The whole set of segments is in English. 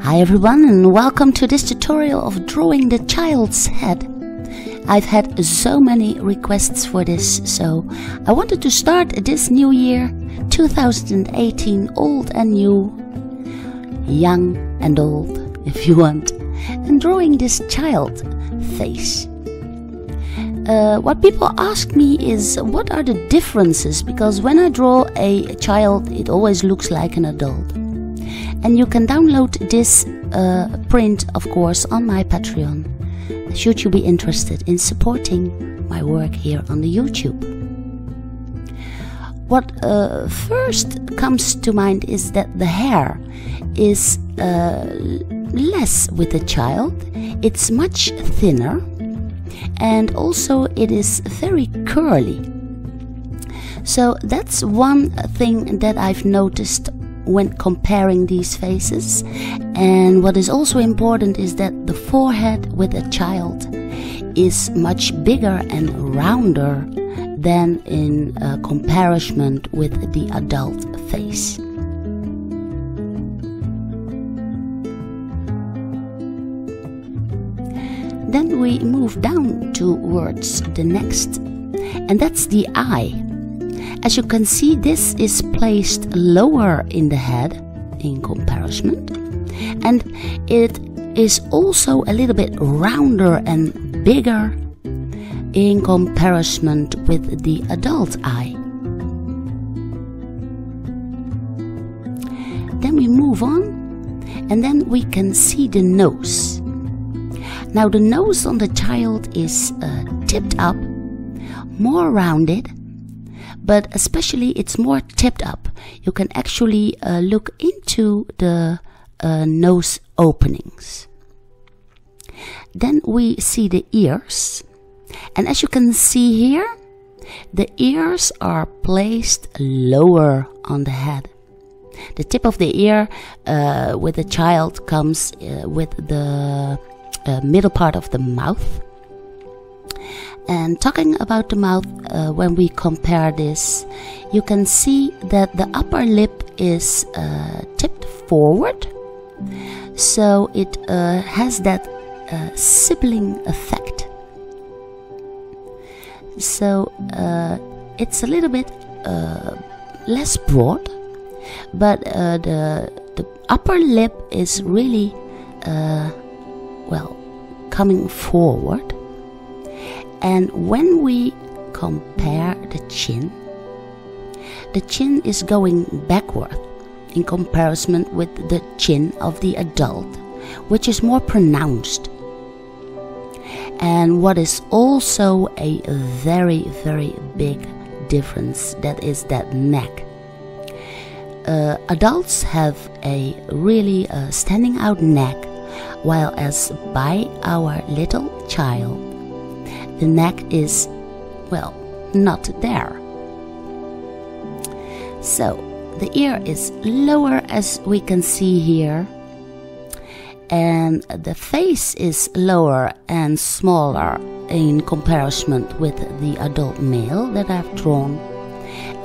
Hi everyone, and welcome to this tutorial of drawing the child's head. I've had so many requests for this, so I wanted to start this new year, 2018, old and new, young and old, if you want, and drawing this child face. What people ask me is, what are the differences? Because when I draw a child, it always looks like an adult. And you can download this print, of course, on my Patreon, should you be interested in supporting my work here on the YouTube. What first comes to mind is that the hair is less with the child, it's much thinner, and also it is very curly. So that's one thing that I've noticed when comparing these faces. And what is also important is that the forehead with a child is much bigger and rounder than in comparison with the adult face. Then we move down towards the next, and that's the eye. As you can see, this is placed lower in the head in comparison, and it is also a little bit rounder and bigger in comparison with the adult eye. Then we move on, and then we can see the nose. Now the nose on the child is tipped up, more rounded, but especially it's more tipped up. You can actually look into the nose openings. Then we see the ears, and as you can see here, the ears are placed lower on the head. The tip of the ear with the child comes with the middle part of the mouth. And talking about the mouth, when we compare this, you can see that the upper lip is tipped forward, so it has that sibling effect. So it's a little bit less broad, but the upper lip is really well, coming forward. And when we compare the chin is going backward in comparison with the chin of the adult, which is more pronounced. And what is also a very, very big difference, that is that neck. Adults have a really standing out neck, while as by our little child, the neck is, well, not there. So the ear is lower, as we can see here, and the face is lower and smaller in comparison with the adult male that I've drawn.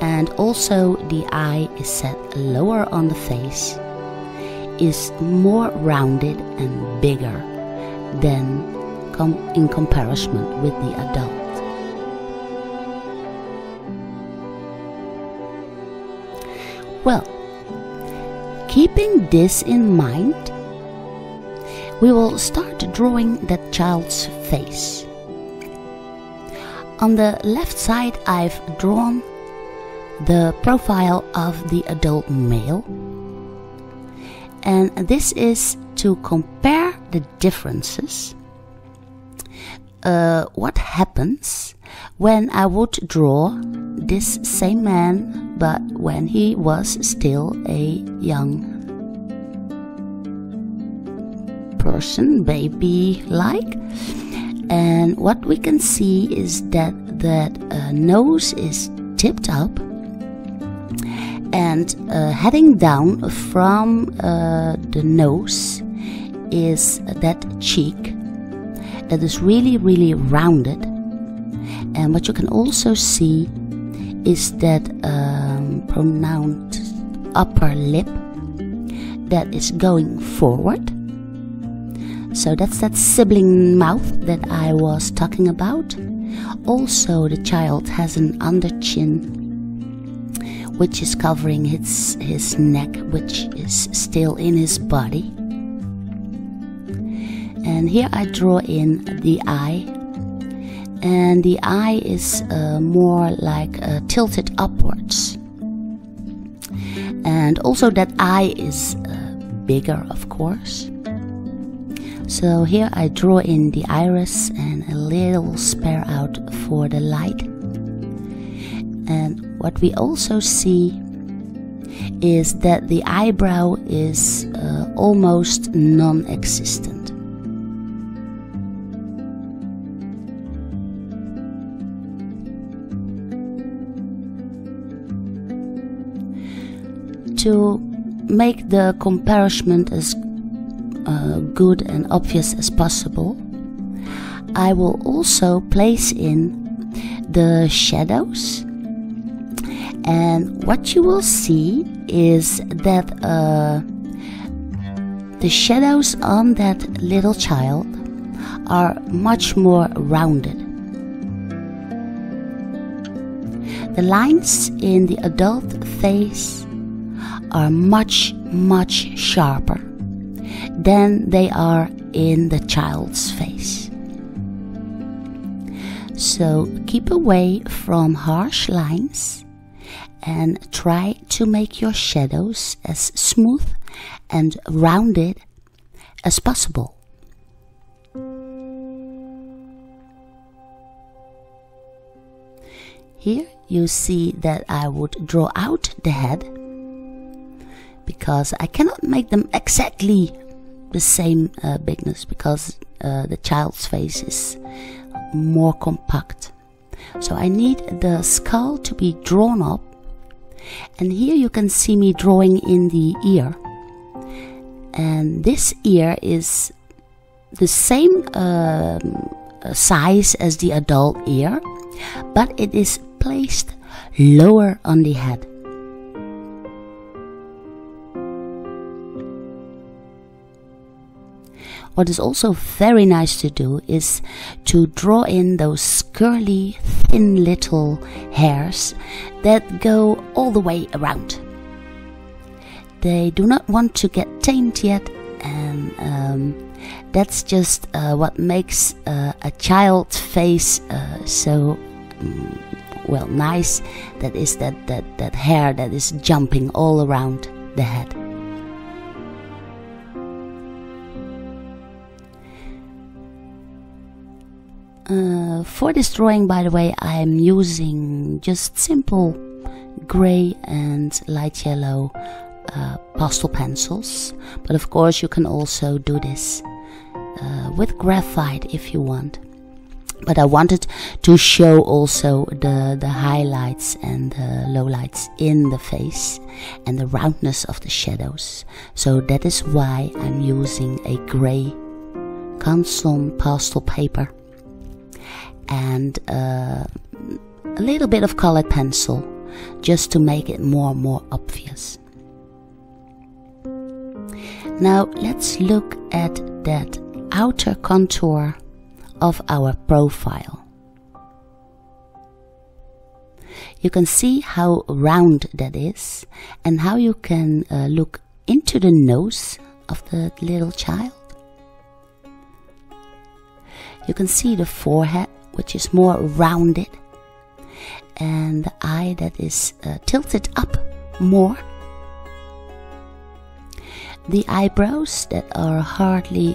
And also the eye is set lower on the face, is more rounded and bigger than in comparison with the adult. Well, keeping this in mind, we will start drawing that child's face. On the left side, I've drawn the profile of the adult male, and this is to compare the differences. What happens when I would draw this same man, but when he was still a young person, baby-like? And what we can see is that nose is tipped up and heading down from the nose is that cheek. that is really, really rounded. And what you can also see is that pronounced upper lip that is going forward. So that's that sibling mouth that I was talking about. Also, the child has an under chin which is covering his neck, which is still in his body. And here I draw in the eye, and the eye is more like tilted upwards. And also that eye is bigger, of course. So here I draw in the iris and a little spare out for the light. And what we also see is that the eyebrow is almost non-existent. To make the comparison as good and obvious as possible, I will also place in the shadows, and what you will see is that the shadows on that little child are much more rounded. The lines in the adult face are much, much sharper than they are in the child's face. So keep away from harsh lines and try to make your shadows as smooth and rounded as possible. Here you see that I would draw out the head, because I cannot make them exactly the same bigness, because the child's face is more compact. So I need the skull to be drawn up, and here you can see me drawing in the ear. And this ear is the same size as the adult ear, but it is placed lower on the head. What is also very nice to do is to draw in those curly, thin little hairs that go all the way around. They do not want to get tamed yet, and that's just what makes a child's face so well nice. That is that hair that is jumping all around the head. For this drawing, by the way, I'm using just simple gray and light yellow pastel pencils, but of course you can also do this with graphite if you want. But I wanted to show also the highlights and the lowlights in the face and the roundness of the shadows. So that is why I'm using a gray Canson pastel paper and a little bit of colored pencil, just to make it more and more obvious. Now let's look at that outer contour of our profile. You can see how round that is, and how you can look into the nose of the little child. You can see the forehead, which is more rounded, and the eye that is tilted up more. The eyebrows that are hardly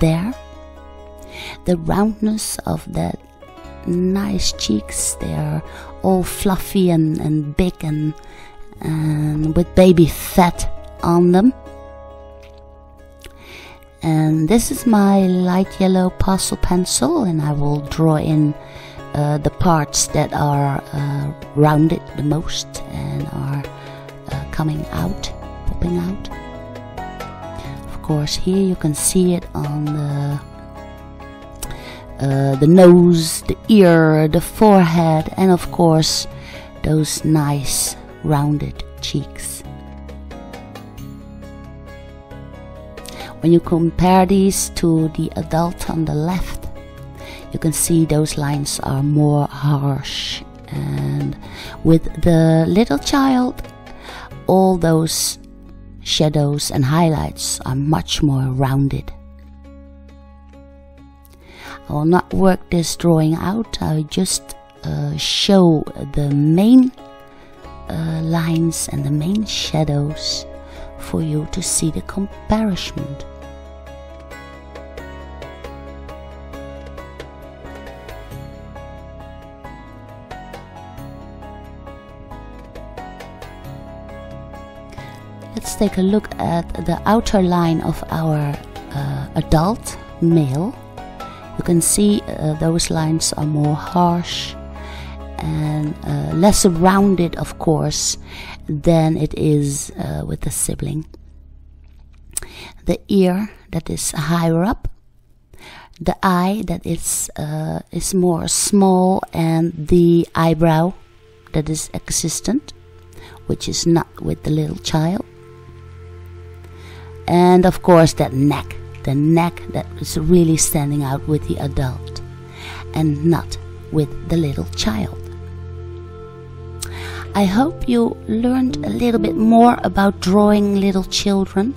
there. The roundness of that nice cheeks, they are all fluffy and big and with baby fat on them. And this is my light yellow pastel pencil, and I will draw in the parts that are rounded the most and are coming out, popping out. Of course, here you can see it on the the nose, the ear, the forehead, and of course those nice rounded cheeks. When you compare these to the adult on the left, you can see those lines are more harsh, and with the little child all those shadows and highlights are much more rounded. I will not work this drawing out, I will just show the main lines and the main shadows for you to see the comparison. Let's take a look at the outer line of our adult male. You can see those lines are more harsh and less rounded, of course, than it is with the sibling. The ear that is higher up, the eye that is more small, and the eyebrow that is existent, which is not with the little child. And of course that neck, the neck that is really standing out with the adult and not with the little child. I hope you learned a little bit more about drawing little children.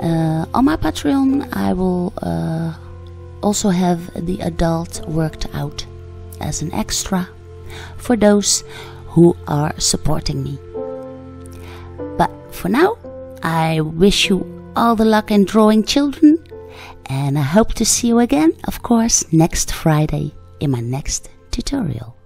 On my Patreon I will also have the adult worked out as an extra for those who are supporting me. But for now, I wish you all the luck in drawing children, and I hope to see you again, of course, next Friday in my next tutorial.